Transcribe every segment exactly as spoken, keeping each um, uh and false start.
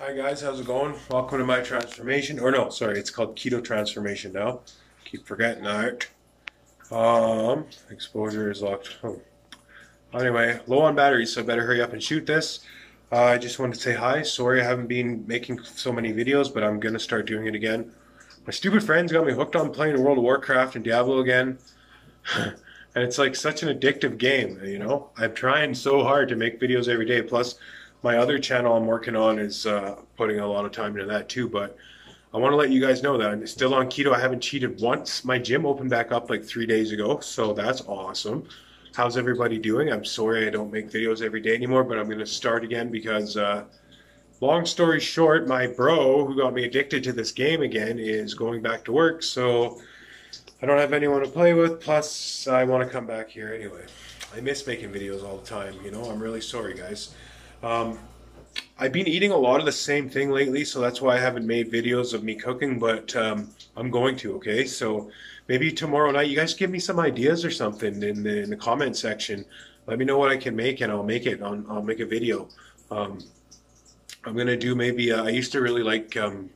Hi guys, how's it going? Welcome to my transformation, or no, sorry, it's called Keto Transformation now. Keep forgetting that. Um, exposure is locked. Oh. Anyway, low on batteries, so better hurry up and shoot this. Uh, I just wanted to say hi. Sorry I haven't been making so many videos, but I'm gonna start doing it again. My stupid friends got me hooked on playing World of Warcraft and Diablo again. And it's like such an addictive game, you know? I'm trying so hard to make videos every day, plus my other channel I'm working on is uh, putting a lot of time into that too, but I want to let you guys know that I'm still on keto. I haven't cheated once. My gym opened back up like three days ago, so that's awesome. How's everybody doing? I'm sorry I don't make videos every day anymore, but I'm going to start again because uh, long story short, my bro who got me addicted to this game again is going back to work, so I don't have anyone to play with, plus I want to come back here anyway. I miss making videos all the time, you know? I'm really sorry, guys. Um, I've been eating a lot of the same thing lately, so that's why I haven't made videos of me cooking, but um, I'm going to, okay? So maybe tomorrow night, you guys give me some ideas or something in the, in the comment section. Let me know what I can make and I'll make it. I'll, I'll make a video. Um, I'm going to do maybe, uh, I used to really like um,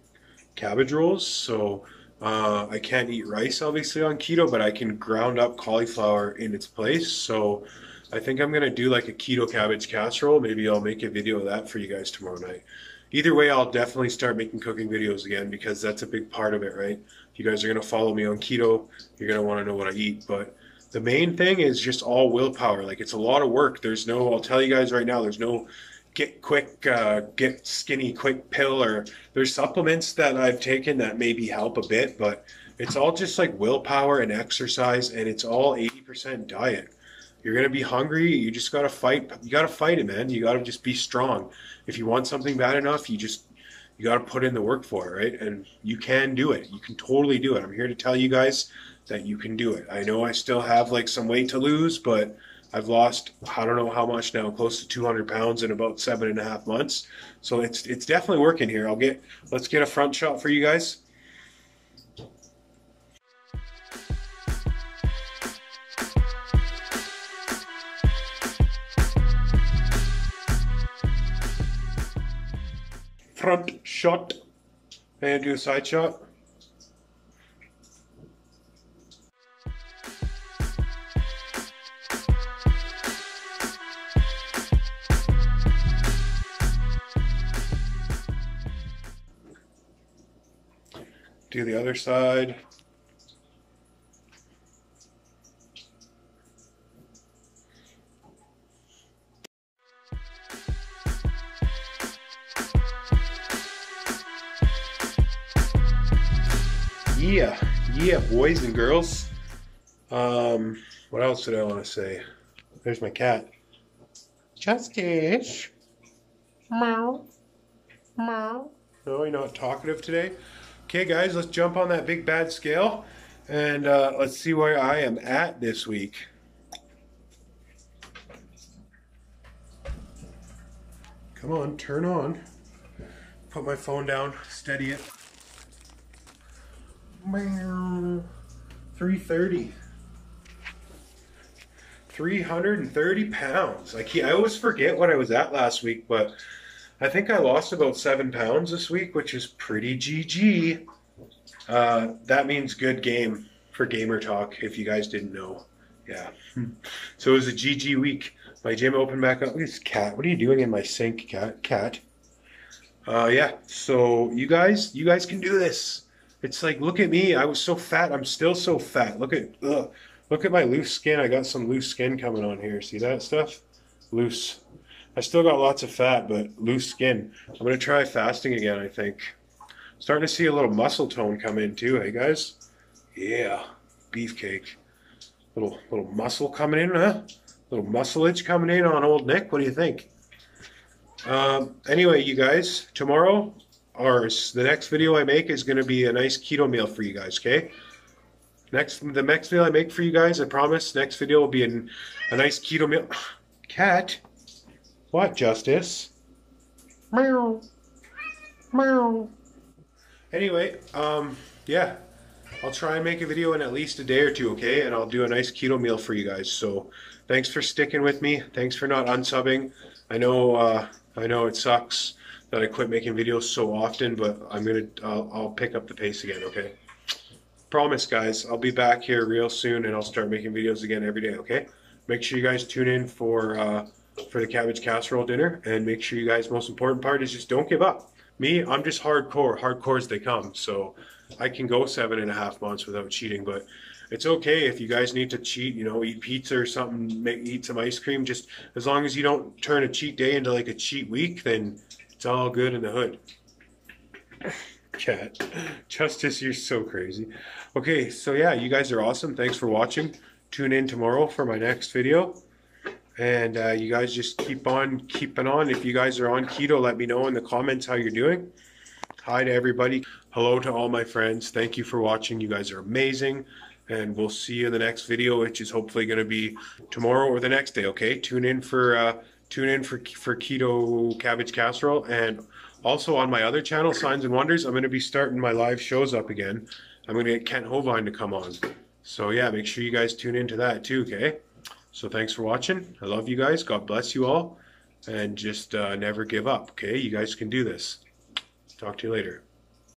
cabbage rolls, so uh, I can't eat rice obviously on keto, but I can ground up cauliflower in its place, so I think I'm going to do like a keto cabbage casserole. Maybe I'll make a video of that for you guys tomorrow night. Either way, I'll definitely start making cooking videos again because that's a big part of it, right? If you guys are going to follow me on keto, you're going to want to know what I eat. But the main thing is just all willpower. Like, it's a lot of work. There's no, I'll tell you guys right now, there's no get quick, uh, get skinny quick pill, or there's supplements that I've taken that maybe help a bit, but it's all just like willpower and exercise, and it's all eighty percent diet. You're going to be hungry. You just got to fight. You got to fight it, man. You got to just be strong. If you want something bad enough, you just, you got to put in the work for it, right? And you can do it. You can totally do it. I'm here to tell you guys that you can do it. I know I still have like some weight to lose, but I've lost, I don't know how much now, close to two hundred pounds in about seven and a half months. So it's, it's definitely working here. I'll get, let's get a front shot for you guys. Front shot, and do a side shot. Do the other side. Yeah, yeah, boys and girls. Um, what else did I want to say? There's my cat. Justice. Meow. Meow. No, you're not talkative today. Okay, guys, let's jump on that big bad scale and uh, let's see where I am at this week. Come on, turn on. Put my phone down, steady it. three thirty. three hundred thirty pounds. I, keep, I always forget what I was at last week, but I think I lost about seven pounds this week, which is pretty G G. Uh, that means good game for Gamer Talk, if you guys didn't know. Yeah. So it was a G G week. My gym opened back up. Look at this cat. What are you doing in my sink, cat? Cat. Uh, yeah. So you guys, you guys can do this. It's like, look at me. I was so fat. I'm still so fat. Look at, ugh. Look at my loose skin. I got some loose skin coming on here. See that stuff? Loose. I still got lots of fat, but loose skin. I'm going to try fasting again, I think. Starting to see a little muscle tone come in too, hey guys? Yeah. Beefcake. Little, little muscle coming in, huh? Little muscleage coming in on old Nick. What do you think? Um, anyway, you guys, tomorrow, ours. The next video I make is going to be a nice keto meal for you guys, okay? Next, the next meal I make for you guys, I promise, next video will be an, a nice keto meal. Cat? What, Justice? Meow. Meow. Anyway, um, yeah. I'll try and make a video in at least a day or two, okay? And I'll do a nice keto meal for you guys. So, thanks for sticking with me. Thanks for not unsubbing. I know, uh, I know it sucks. that I quit making videos so often, but I'm gonna I'll, I'll pick up the pace again. Okay, promise guys, I'll be back here real soon and I'll start making videos again every day. Okay, make sure you guys tune in for uh, for the cabbage casserole dinner, and make sure you guys, most important part is just don't give up. Me, I'm just hardcore, hardcore as they come. So I can go seven and a half months without cheating, but it's okay if you guys need to cheat, you know, eat pizza or something, make, eat some ice cream. Just as long as you don't turn a cheat day into like a cheat week, then it's all good in the hood. Cat, Justice, you're so crazy. Okay, so yeah, you guys are awesome. Thanks for watching. Tune in tomorrow for my next video. And uh, you guys just keep on keeping on. If you guys are on keto, let me know in the comments how you're doing. Hi to everybody. Hello to all my friends. Thank you for watching. You guys are amazing. And we'll see you in the next video, which is hopefully going to be tomorrow or the next day, okay? Tune in for uh, tune in for, for Keto Cabbage Casserole. And also on my other channel, Signs and Wonders, I'm going to be starting my live shows up again. I'm going to get Kent Hovind to come on. So, yeah, make sure you guys tune into that too, okay? So thanks for watching. I love you guys. God bless you all. And just uh, never give up, okay? You guys can do this. Talk to you later.